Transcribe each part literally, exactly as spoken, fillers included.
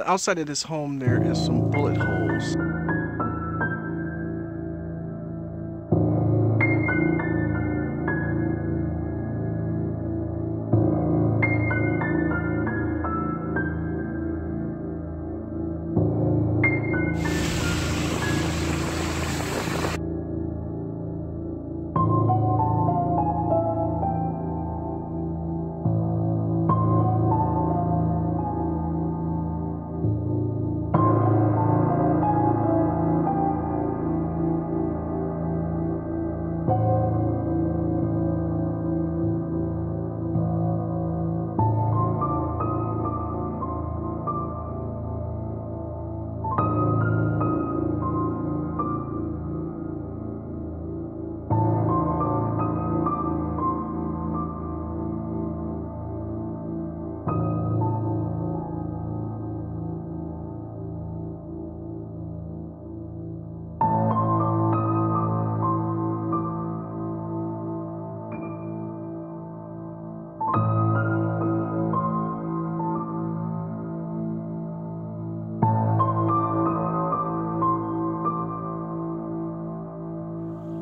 On the outside of this home, there is some bullet holes.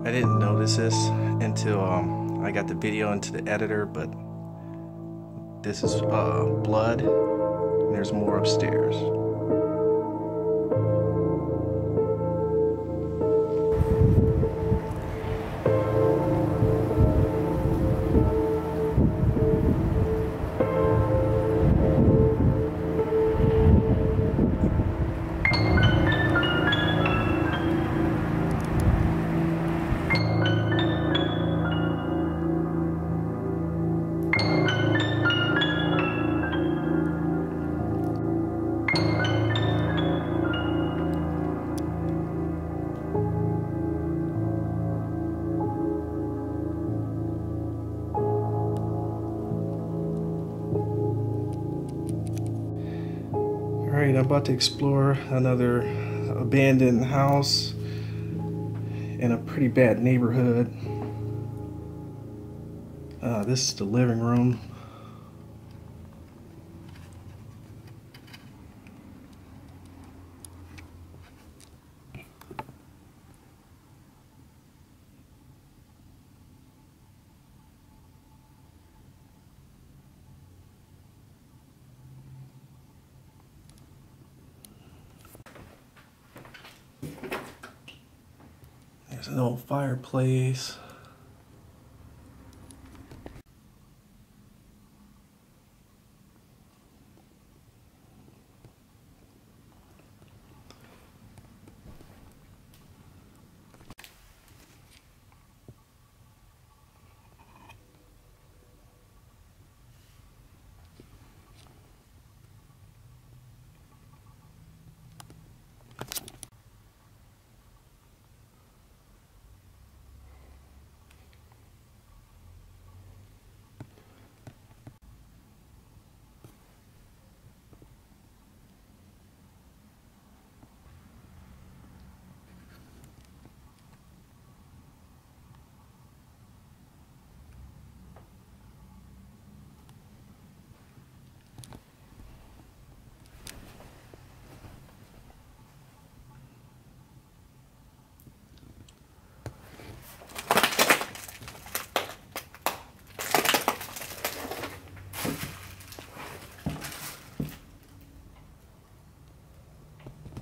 I didn't notice this until um, I got the video into the editor, but this is uh, blood, and there's more upstairs. Alright, I'm about to explore another abandoned house in a pretty bad neighborhood. Uh, this is the living room. There's an old fireplace.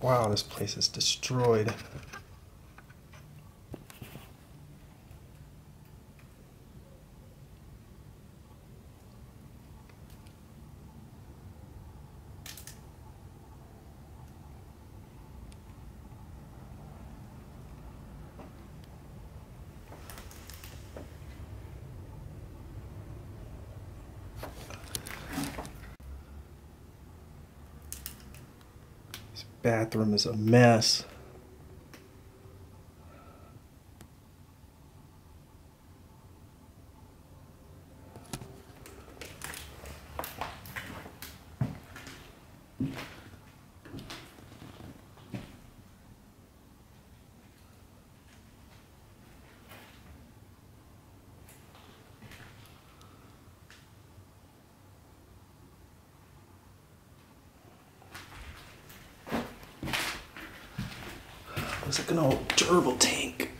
Wow, this place is destroyed. Bathroom is a mess. Looks like an old gerbil tank.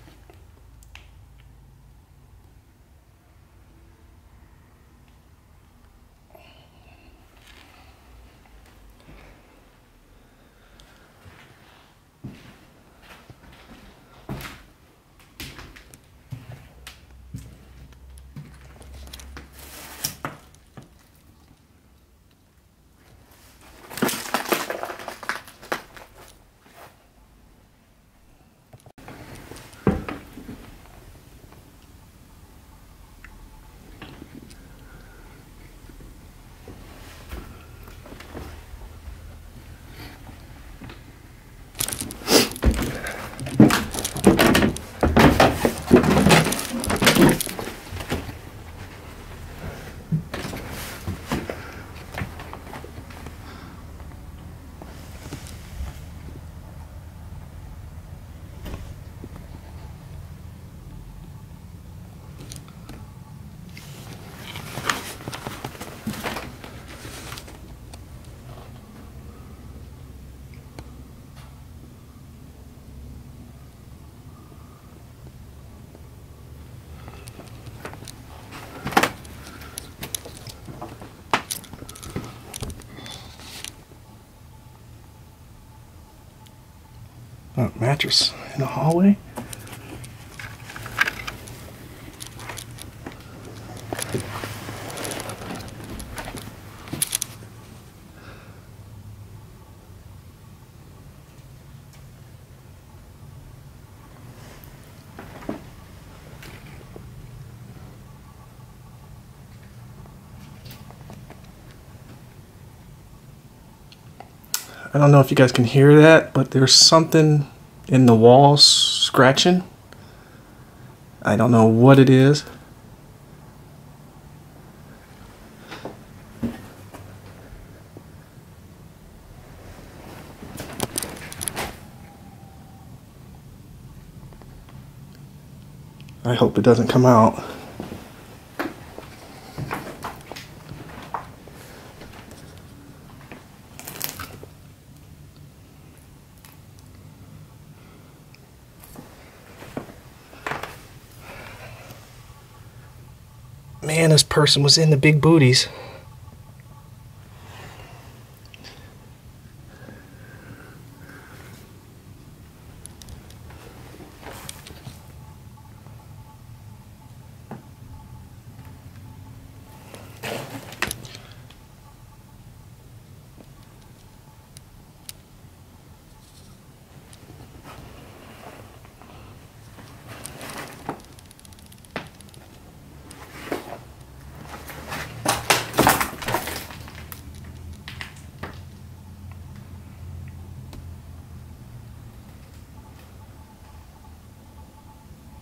A mattress in the hallway. I don't know if you guys can hear that, but there's something in the walls scratching. I don't know what it is. I hope it doesn't come out. Man, this person was in the big booties.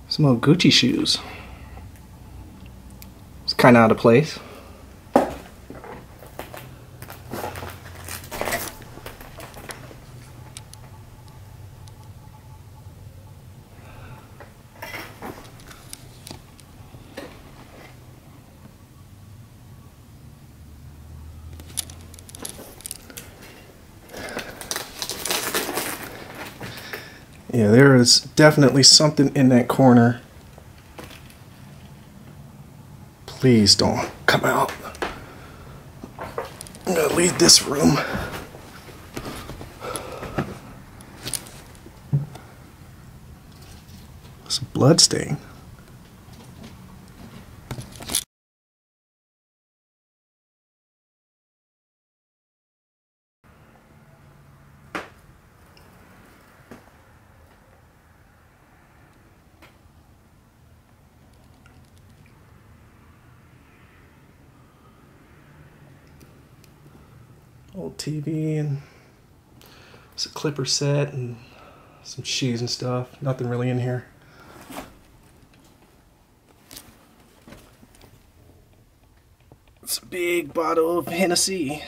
Some old Gucci shoes. It's kind of out of place. Yeah, there is definitely something in that corner. Please don't come out. I'm gonna leave this room. It's a blood stain. Old T V and it's a clipper set and some shoes and stuff. Nothing really in here. It's a big bottle of Hennessy.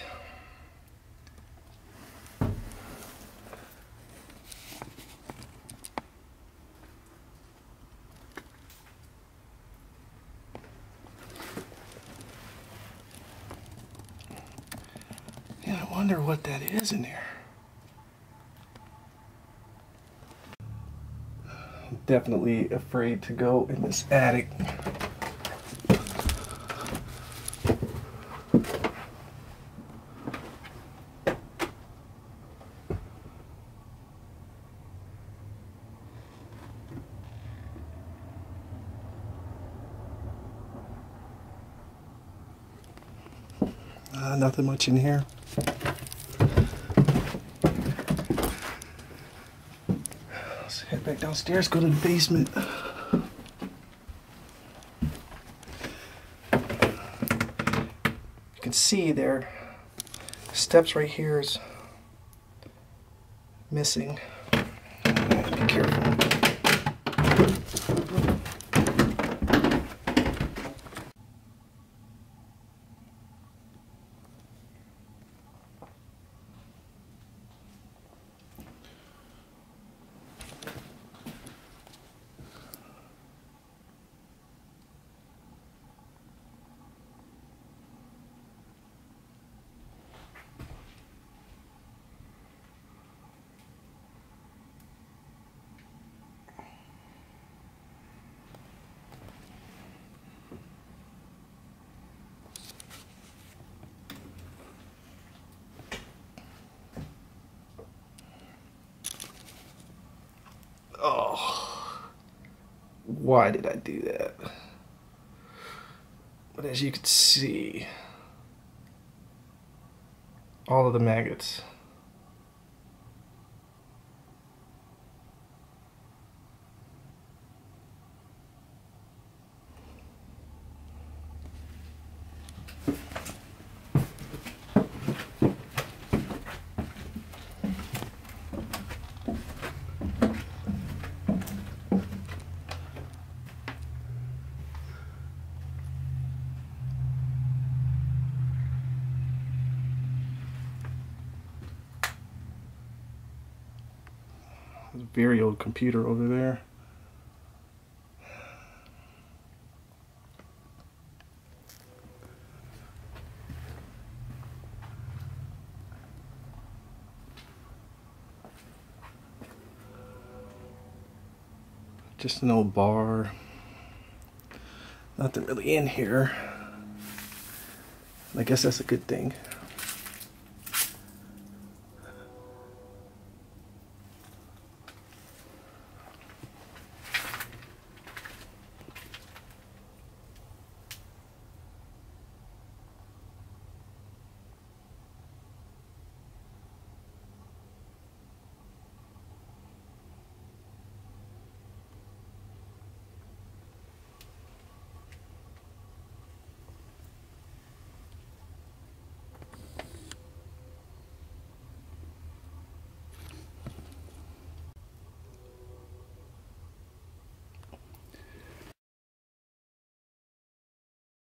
I wonder what that is in there. definitely afraid to go in this attic. Uh, nothing much in here. Let's head back downstairs, go to the basement. You can see there, the steps right here is missing. Be careful. Oh, why did I do that? But as you can see, all of the maggots. Very old computer over there. Just an old bar. Nothing really in here. I guess that's a good thing.